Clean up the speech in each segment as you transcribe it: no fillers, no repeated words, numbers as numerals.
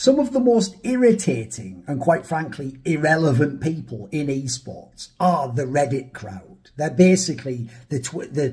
Some of the most irritating and quite frankly irrelevant people in esports are the Reddit crowd. They're basically the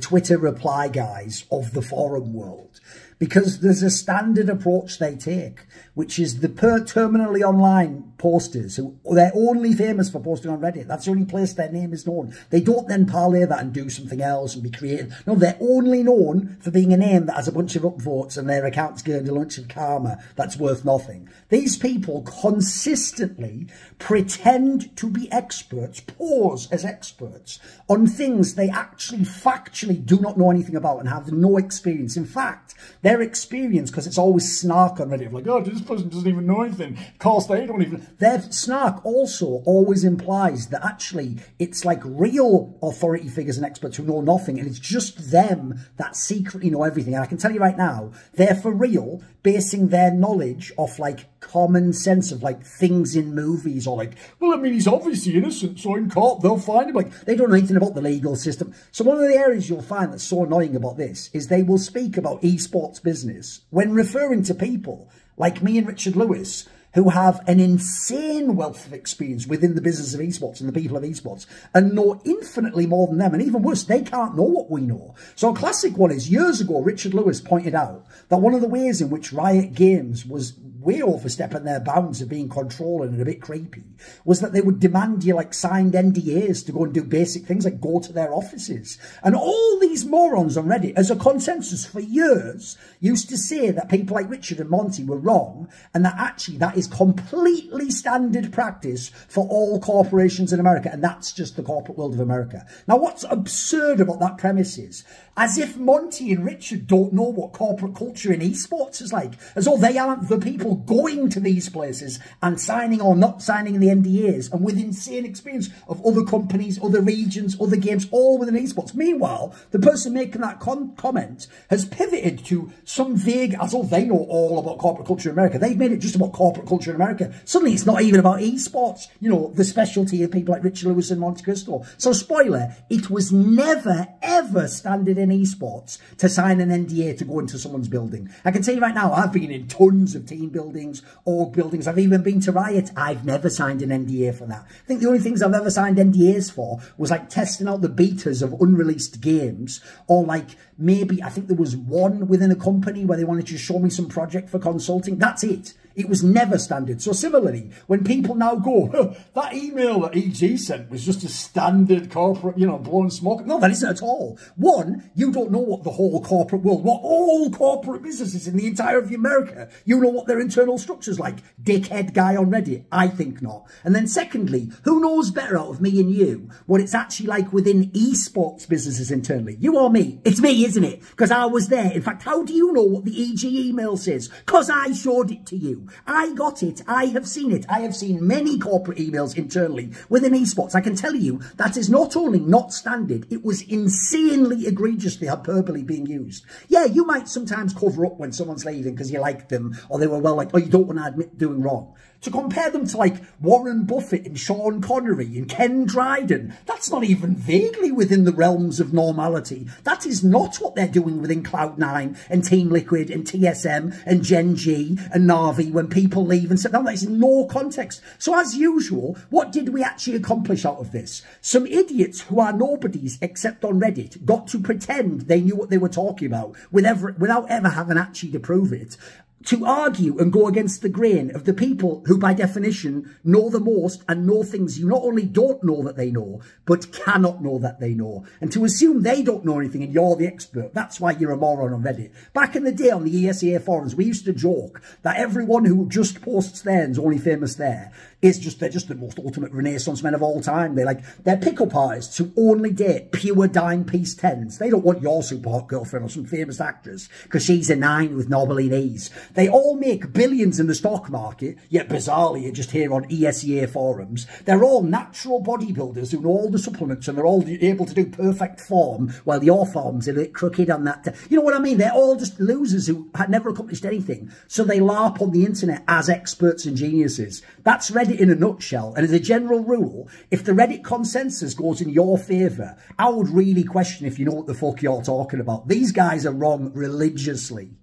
Twitter reply guys of the forum world, because there's a standard approach they take, which is the terminally online posters, who they're only famous for posting on Reddit. That's the only place their name is known. They don't then parlay that and do something else and be creative. No, they're only known for being a name that has a bunch of upvotes and their account's gained a bunch of karma that's worth nothing. These people consistently pretend to be experts, pose as experts on things they actually factually do not know anything about and have no experience. In fact, their experience, because it's always snark on Reddit, like, oh, this person doesn't even know anything. Of course, they don't even... Their snark also always implies that actually it's like real authority figures and experts who know nothing, and it's just them that secretly know everything. And I can tell you right now, they're for real basing their knowledge off like common sense of like things in movies, or like, well, I mean, he's obviously innocent, so in court they'll find him. Like, they don't know anything about the legal system. So one of the areas you'll find that's so annoying about this is they will speak about esports business when referring to people like me and Richard Lewis, who have an insane wealth of experience within the business of esports and the people of esports, and know infinitely more than them. And even worse, they can't know what we know. So a classic one is, years ago, Richard Lewis pointed out that one of the ways in which Riot Games was way overstepping their bounds of being controlling and a bit creepy was that they would demand you like signed NDAs to go and do basic things like go to their offices. And all these morons on Reddit, as a consensus for years, used to say that people like Richard and Monte were wrong, and that actually that is completely standard practice for all corporations in America, and that's just the corporate world of America. Now, what's absurd about that premise is, as if Monty and Richard don't know what corporate culture in esports is like, as though they aren't the people going to these places and signing or not signing the NDAs, and with insane experience of other companies, other regions, other games, all within esports. Meanwhile, the person making that comment has pivoted to some vague, as though they know all about corporate culture in America. They've made it just about corporate culture in America. Suddenly it's not even about esports, you know, the specialty of people like Richard Lewis and Monte Cristo. So spoiler, it was never, ever standard in esports to sign an NDA to go into someone's building. I can tell you right now, I've been in tons of team buildings, org buildings. I've even been to Riot. I've never signed an NDA for that. I think the only things I've ever signed NDAs for was like testing out the betas of unreleased games, or like maybe, I think there was one within a company where they wanted to show me some project for consulting. That's it. It was never standard. So similarly, when people now go, oh, that email that EG sent was just a standard corporate, you know, blowing smoke. No, that isn't at all. One, you don't know what the whole corporate world, what all corporate businesses in the entire of America, you know what their internal structure's like. Dickhead guy on Reddit, I think not. And then secondly, who knows better out of me and you what it's actually like within esports businesses internally? You or me? It's me, isn't it? Because I was there. In fact, how do you know what the EG email says? Because I showed it to you. I got it. I have seen it. I have seen many corporate emails internally within esports. I can tell you that is not only not standard, it was insanely egregiously hyperbole being used. Yeah, you might sometimes cover up when someone's leaving because you like them, or they were well like, oh, you don't want to admit doing wrong. To compare them to like Warren Buffett and Sean Connery and Ken Dryden, that's not even vaguely within the realms of normality. That is not what they're doing within Cloud9 and Team Liquid and TSM and Gen G and Na'vi when people leave and stuff. That is no context. So as usual, what did we actually accomplish out of this? Some idiots who are nobodies except on Reddit got to pretend they knew what they were talking about without ever having actually to prove it, to argue and go against the grain of the people who, by definition, know the most and know things you not only don't know that they know, but cannot know that they know. And to assume they don't know anything and you're the expert, that's why you're a moron on Reddit. Back in the day on the ESEA forums, we used to joke that everyone who just posts there and's only famous there is just, they're just the most ultimate renaissance men of all time. They're pickup artists who only date pure dime piece tens. They don't want your super hot girlfriend or some famous actress because she's a 9 with knobbly knees. They all make billions in the stock market, yet bizarrely you're just here on ESEA forums. They're all natural bodybuilders who know all the supplements, and they're all able to do perfect form while your form's a bit crooked on that. You know what I mean? They're all just losers who had never accomplished anything. So they LARP on the internet as experts and geniuses. That's Reddit in a nutshell. And as a general rule, if the Reddit consensus goes in your favour, I would really question if you know what the fuck you're talking about. These guys are wrong religiously.